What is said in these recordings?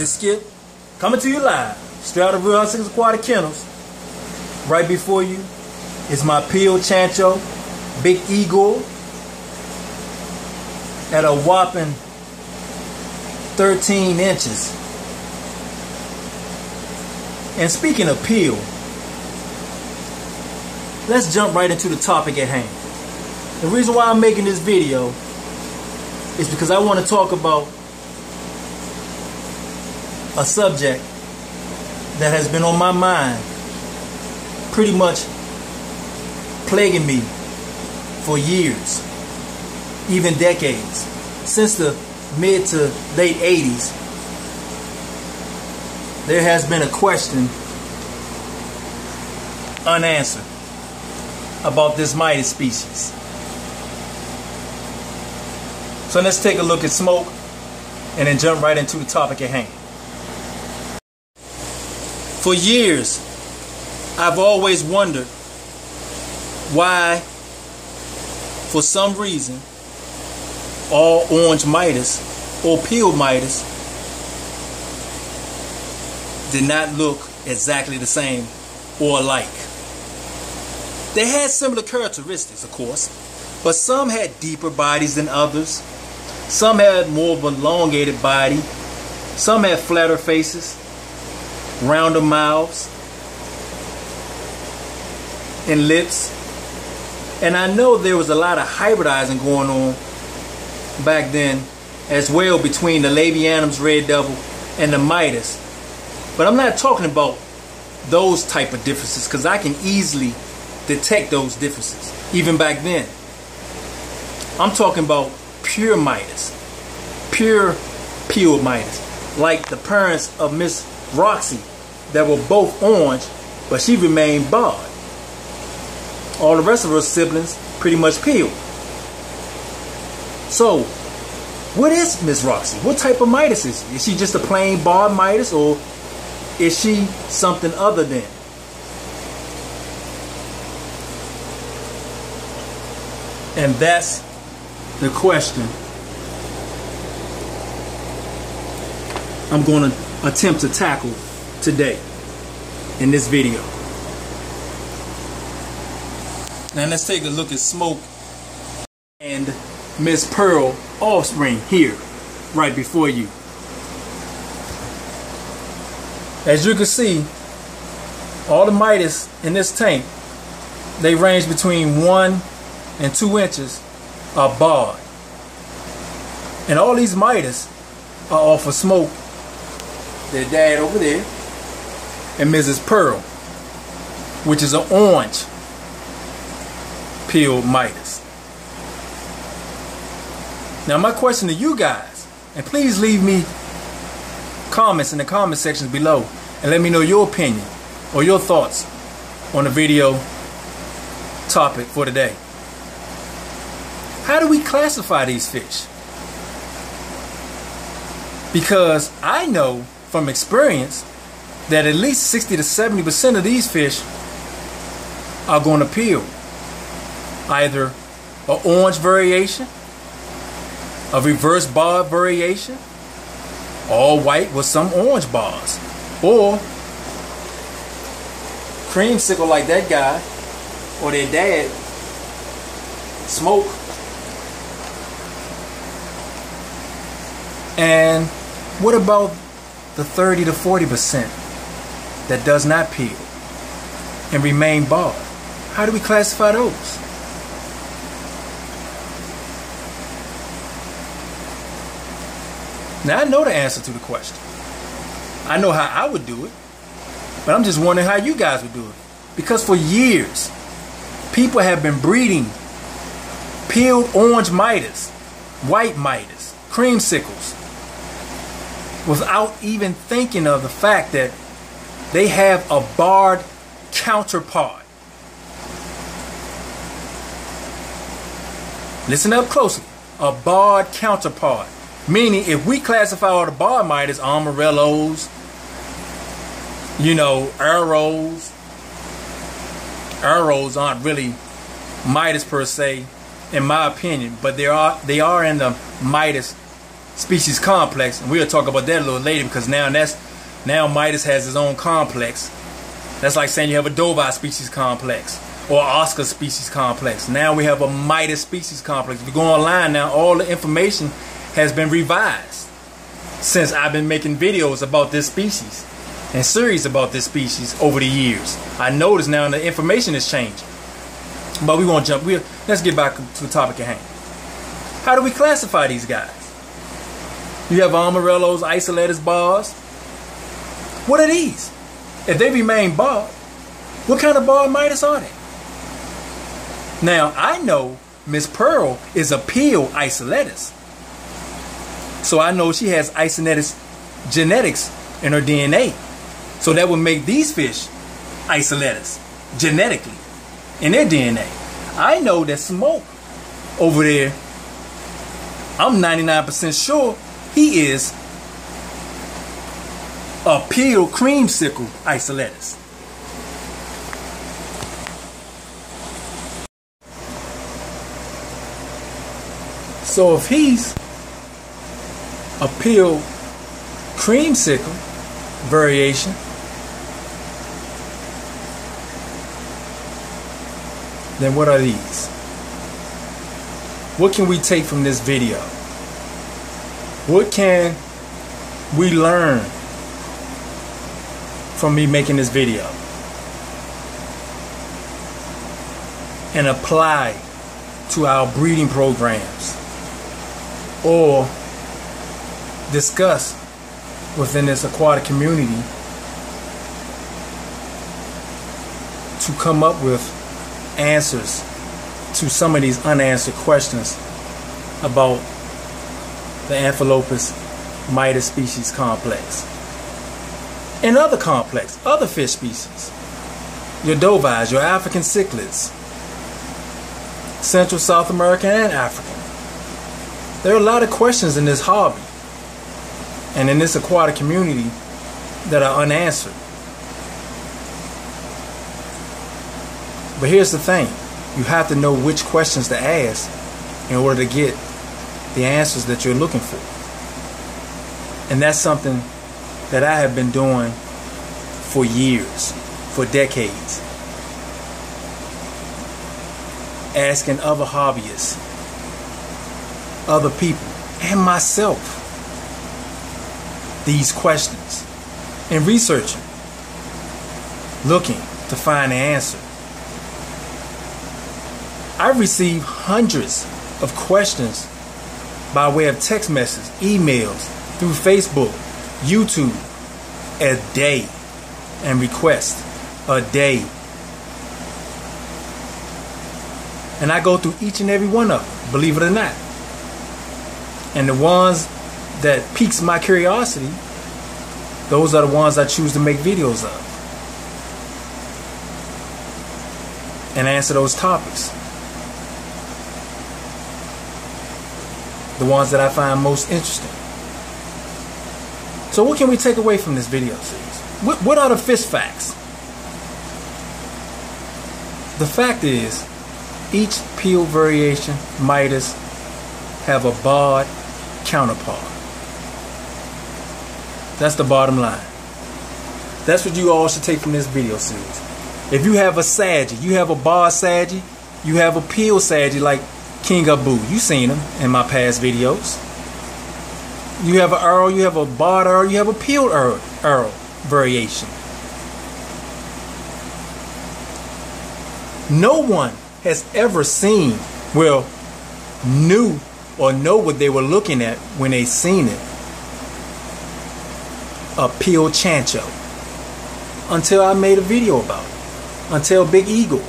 This Skip coming to you live, straight out of Real Hard Cichlids Aquatic Kennels. Right before you is my Peel Chancho, Big Eagle, at a whopping 13 inches. And speaking of Peel, let's jump right into the topic at hand. The reason why I'm making this video is because I want to talk about a subject that has been on my mind, pretty much plaguing me for years, even decades, since the mid to late 80s. There has been a question unanswered about this mighty species. So let's take a look at smoke and then jump right into the topic at hand. For years, I've always wondered why, for some reason, all orange midas or peeled midas did not look exactly the same or alike. They had similar characteristics, of course, but some had deeper bodies than others. Some had more of an elongated body. Some had flatter faces, rounder mouths, and lips. And I know there was a lot of hybridizing going on back then as well between the Labianum's Red Devil and the Midas. But I'm not talking about those type of differences, because I can easily detect those differences even back then. I'm talking about pure Midas, pure peeled Midas, like the parents of Miss Roxy that were both orange, but she remained barred. All the rest of her siblings pretty much peeled. So what is Miss Roxy? What type of Midas is she? Is she just a plain barred Midas, or is she something other than? And that's the question I'm going to attempt to tackle today in this video. Now let's take a look at Smoke and Miss Pearl offspring here, right before you. As you can see, all the midas in this tank, they range between 1 and 2 inches, are barred. And all these midas are off of Smoke, their dad over there, and Mrs. Pearl, which is an orange peeled midas. Now my question to you guys, and please leave me comments in the comment sections below and let me know your opinion or your thoughts on the video topic for today. How do we classify these fish? Because I know from experience that at least 60 to 70% of these fish are going to peel. Either an orange variation, a reverse barred variation, all white with some orange bars, or creamsicle like that guy or their dad, Smoke. And what about the 30 to 40% that does not peel and remain barred? How do we classify those? Now I know the answer to the question. I know how I would do it, but I'm just wondering how you guys would do it. Because for years, people have been breeding peeled orange midas, white midas, creamsicles, without even thinking of the fact that they have a barred counterpart. Listen up closely. A barred counterpart. Meaning, if we classify all the barred midas, Amarillos, arrows. Arrows aren't really midas per se, in my opinion, but they are in the midas species complex, and we'll talk about that a little later, because now Midas has his own complex. That's like saying you have a Dovi species complex or Oscar species complex. Now we have a Midas species complex. If you go online now, all the information has been revised since I've been making videos about this species and series about this species over the years. I notice now the information is changing. But we won't jump. Let's get back to the topic at hand. How do we classify these guys? You have Amarillos, Isoletus, Bars. What are these? If they remain barred, what kind of barred Midas are they? Now, I know Miss Pearl is a Peel Isoletus. So I know she has Isoletus genetics in her DNA. So that would make these fish Isoletus genetically in their DNA. I know that Smoke over there, I'm 99% sure he is a Peel Creamsicle Isoletus. So if he's a Peel Creamsicle variation, then what are these? What can we take from this video? What can we learn from me making this video and apply to our breeding programs or discuss within this aquatic community to come up with answers to some of these unanswered questions about the Amphilophus Midas species complex and other complex, other fish species, your Dovis, your African cichlids, Central, South American, and African. There are a lot of questions in this hobby and in this aquatic community that are unanswered. But here's the thing, you have to know which questions to ask in order to get the answers that you're looking for. And that's something that I have been doing for years, for decades. Asking other hobbyists, other people, and myself these questions and researching, looking to find the answer. I receive hundreds of questions by way of text messages, emails, through Facebook, YouTube, a day, and requests a day. And I go through each and every one of them, believe it or not. And the ones that piques my curiosity, those are the ones I choose to make videos of and answer those topics. The ones that I find most interesting. So what can we take away from this video series? What are the fish facts? The fact is, each Peel variation Midas have a barred counterpart. That's the bottom line. That's what you all should take from this video series. If you have a Sadgie, you have a barred Sadgie, you have a Peel Sadgie like King Abu. You seen him in my past videos. You have an Earl, you have a barred Earl, you have a Peeled Earl variation. No one has ever seen, well, knew or know what they were looking at when they seen it, a Peeled Chancho, until I made a video about it, until Big Eagle.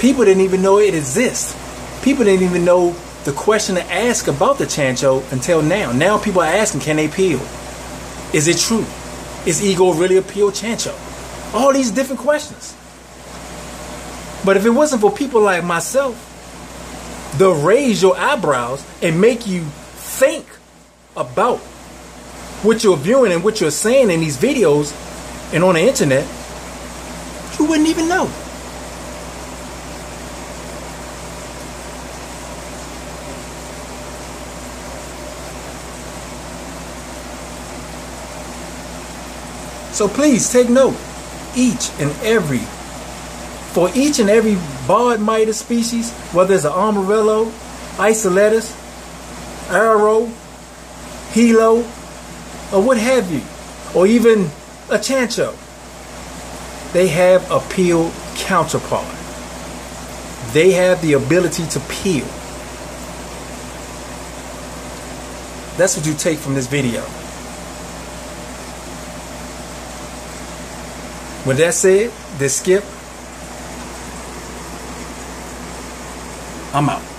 People didn't even know it exists. People didn't even know the question to ask about the Chancho until now. Now people are asking, can they peel? Is it true? Is Eagle really a Peeled Chancho? All these different questions. But if it wasn't for people like myself, they'll raise your eyebrows and make you think about what you're viewing and what you're saying in these videos and on the internet, you wouldn't even know. So please take note, for each and every barred miter species, whether it's an Amarillo, Isoletus, Arrow, Hilo, or what have you, or even a Chancho, they have a peel counterpart. They have the ability to peel. That's what you take from this video. With that said, this Skip, I'm out.